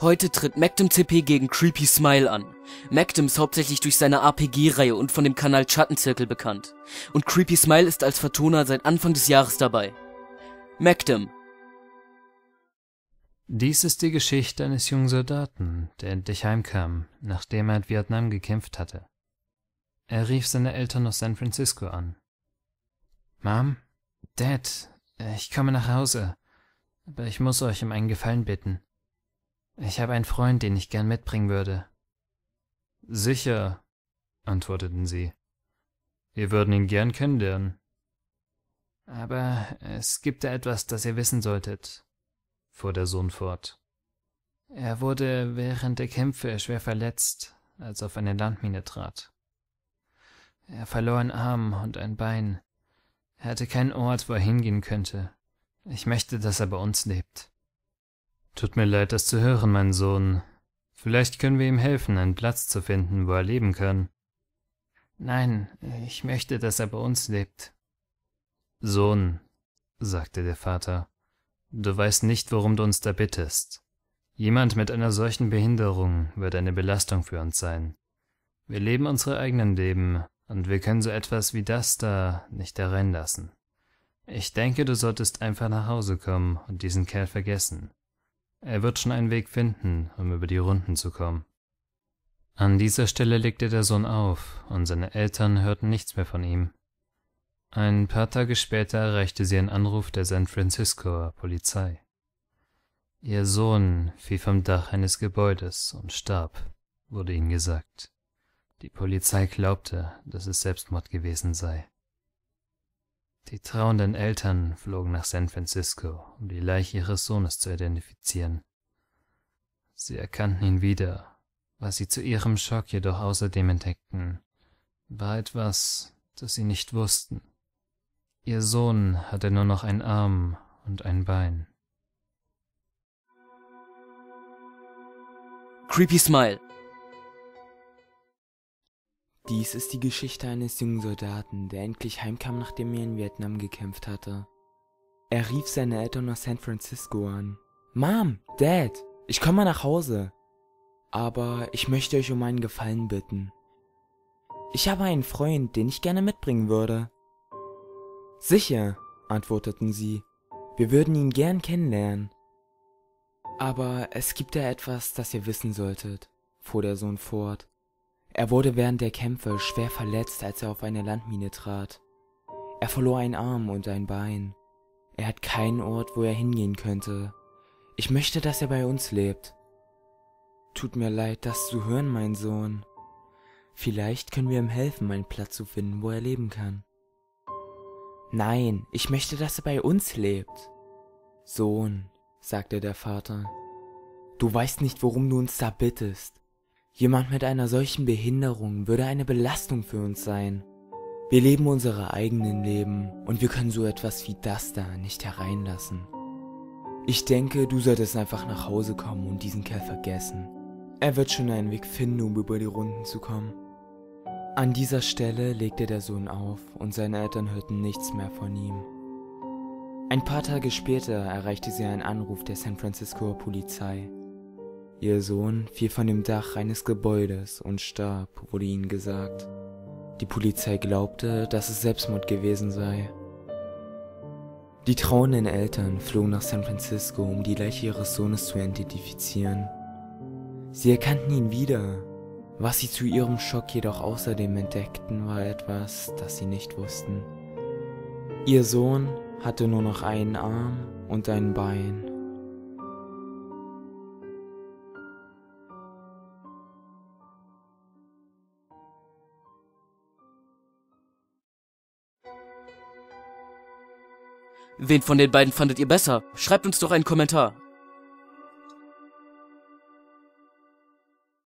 Heute tritt MacdomCP gegen Creepy Smile an. Macdom ist hauptsächlich durch seine RPG-Reihe und von dem Kanal Schattenzirkel bekannt. Und Creepy Smile ist als Vertoner seit Anfang des Jahres dabei. Macdom. Dies ist die Geschichte eines jungen Soldaten, der endlich heimkam, nachdem er in Vietnam gekämpft hatte. Er rief seine Eltern aus San Francisco an. Mom, Dad, ich komme nach Hause, aber ich muss euch um einen Gefallen bitten. Ich habe einen Freund, den ich gern mitbringen würde. Sicher, antworteten sie. Wir würden ihn gern kennenlernen. Aber es gibt da etwas, das ihr wissen solltet, fuhr der Sohn fort. Er wurde während der Kämpfe schwer verletzt, als er auf eine Landmine trat. Er verlor einen Arm und ein Bein. Er hatte keinen Ort, wo er hingehen könnte. Ich möchte, dass er bei uns lebt. Tut mir leid, das zu hören, mein Sohn. Vielleicht können wir ihm helfen, einen Platz zu finden, wo er leben kann. Nein, ich möchte, dass er bei uns lebt. Sohn, sagte der Vater, du weißt nicht, worum du uns da bittest. Jemand mit einer solchen Behinderung wird eine Belastung für uns sein. Wir leben unsere eigenen Leben, und wir können so etwas wie das da nicht hereinlassen. Ich denke, du solltest einfach nach Hause kommen und diesen Kerl vergessen. Er wird schon einen Weg finden, um über die Runden zu kommen. An dieser Stelle legte der Sohn auf, und seine Eltern hörten nichts mehr von ihm. Ein paar Tage später erreichte sie ein Anruf der San Francisco Polizei. Ihr Sohn fiel vom Dach eines Gebäudes und starb, wurde ihnen gesagt. Die Polizei glaubte, dass es Selbstmord gewesen sei. Die trauernden Eltern flogen nach San Francisco, um die Leiche ihres Sohnes zu identifizieren. Sie erkannten ihn wieder. Was sie zu ihrem Schock jedoch außerdem entdeckten, war etwas, das sie nicht wussten. Ihr Sohn hatte nur noch einen Arm und ein Bein. Creepy Smile. Dies ist die Geschichte eines jungen Soldaten, der endlich heimkam, nachdem er in Vietnam gekämpft hatte. Er rief seine Eltern aus San Francisco an. Mom, Dad, ich komme nach Hause. Aber ich möchte euch um einen Gefallen bitten. Ich habe einen Freund, den ich gerne mitbringen würde. Sicher, antworteten sie. Wir würden ihn gern kennenlernen. Aber es gibt da etwas, das ihr wissen solltet, fuhr der Sohn fort. Er wurde während der Kämpfe schwer verletzt, als er auf eine Landmine trat. Er verlor einen Arm und ein Bein. Er hat keinen Ort, wo er hingehen könnte. Ich möchte, dass er bei uns lebt. Tut mir leid, das zu hören, mein Sohn. Vielleicht können wir ihm helfen, einen Platz zu finden, wo er leben kann. Nein, ich möchte, dass er bei uns lebt. Sohn, sagte der Vater, du weißt nicht, worum du uns da bittest. Jemand mit einer solchen Behinderung würde eine Belastung für uns sein. Wir leben unsere eigenen Leben und wir können so etwas wie das da nicht hereinlassen. Ich denke, du solltest einfach nach Hause kommen und diesen Kerl vergessen. Er wird schon einen Weg finden, um über die Runden zu kommen. An dieser Stelle legte der Sohn auf und seine Eltern hörten nichts mehr von ihm. Ein paar Tage später erreichte sie einen Anruf der San Francisco Polizei. Ihr Sohn fiel von dem Dach eines Gebäudes und starb, wurde ihnen gesagt. Die Polizei glaubte, dass es Selbstmord gewesen sei. Die trauernden Eltern flogen nach San Francisco, um die Leiche ihres Sohnes zu identifizieren. Sie erkannten ihn wieder. Was sie zu ihrem Schock jedoch außerdem entdeckten, war etwas, das sie nicht wussten. Ihr Sohn hatte nur noch einen Arm und ein Bein. Wen von den beiden fandet ihr besser? Schreibt uns doch einen Kommentar.